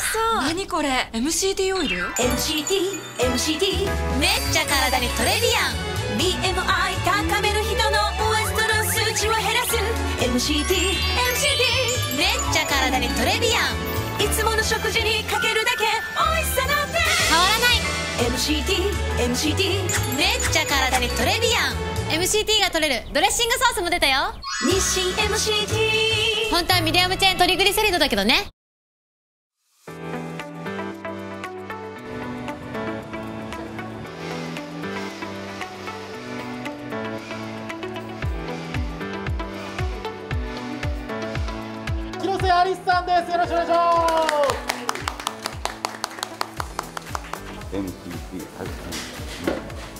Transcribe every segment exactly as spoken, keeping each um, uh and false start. しそう。何これ エムシーティー オイル エムシーティー エムシーティー めっちゃ体にトレビアン ビーエムアイ 高める人のウエストの数値を減らす エムシーティー エムシーティー めっちゃ体にトレビアン、いつもの食事にかけるだけおいしさのペ変わらない エムシーティー エムシーティー めっちゃ体にトレビアン エムシーティー が取れるドレッシングソースも出たよ。日清 エムシーティー 本当はミディアムチェーントリグリセリドだけどね。広瀬アリスさんです。よろしくお願いします。 エムシーティー 発信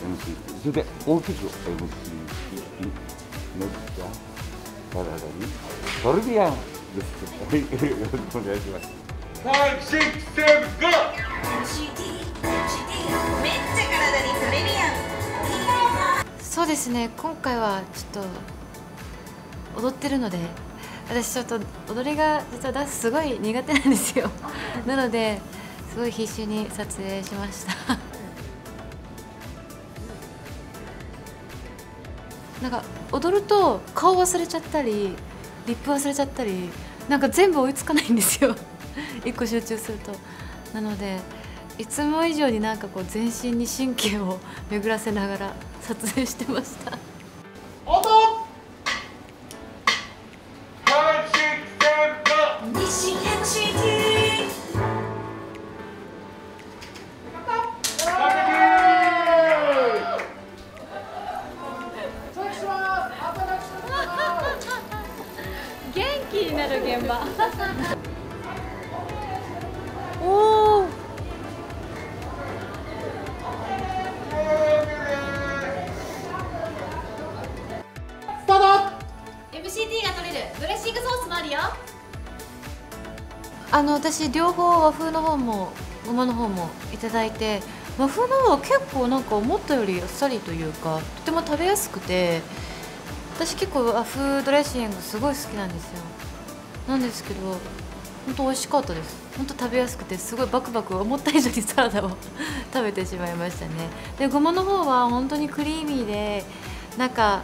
エムシーティー それで大きく エムシーティー めっちゃ体にトルビアンですよろしくお願いします。ご ろく なな ご エムシーティー エムシーティー めっちゃ体にトルビアン。そうですね、今回はちょっと踊ってるので、私ちょっと踊りが実はダンスすごい苦手なんですよなのですごい必死に撮影しましたなんか踊ると顔忘れちゃったりリップ忘れちゃったり、なんか全部追いつかないんですよ一個集中すると。なのでいつも以上になんかこう全身に神経を巡らせながら撮影してました現場おースタート。 エムシーティー が取れるドレッシングソースもあるよ。あの私両方和風の方もごまの方もいただいて、和風の方は結構なんか思ったよりあっさりというかとても食べやすくて、私結構和風ドレッシングすごい好きなんですよ。なんですけど本当美味しかったです。本当食べやすくてすごいバクバク思った以上にサラダを食べてしまいましたね。でごまの方は本当にクリーミーで、なんか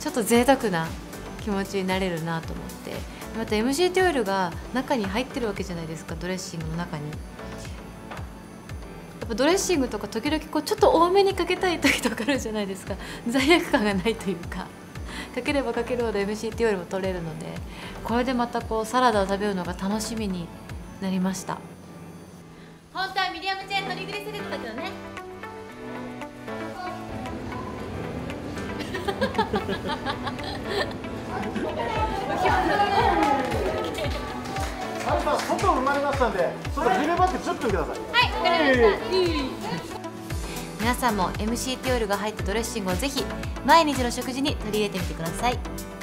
ちょっと贅沢な気持ちになれるなと思って、また エムシーティー オイルが中に入ってるわけじゃないですか、ドレッシングの中に。やっぱドレッシングとか時々こうちょっと多めにかけたい時とかあるじゃないですか。罪悪感がないというか、かければかけるほど エムシーティー オイルも取れるので、これでまたこうサラダを食べるのが楽しみになりました。本当はミディアムチェーントリグリセリドだけどね外生まれましたんで、外ひればってじゅっぷんください。はい、わかりました。皆さんも エムシーティー オイルが入ったドレッシングをぜひ毎日の食事に取り入れてみてください。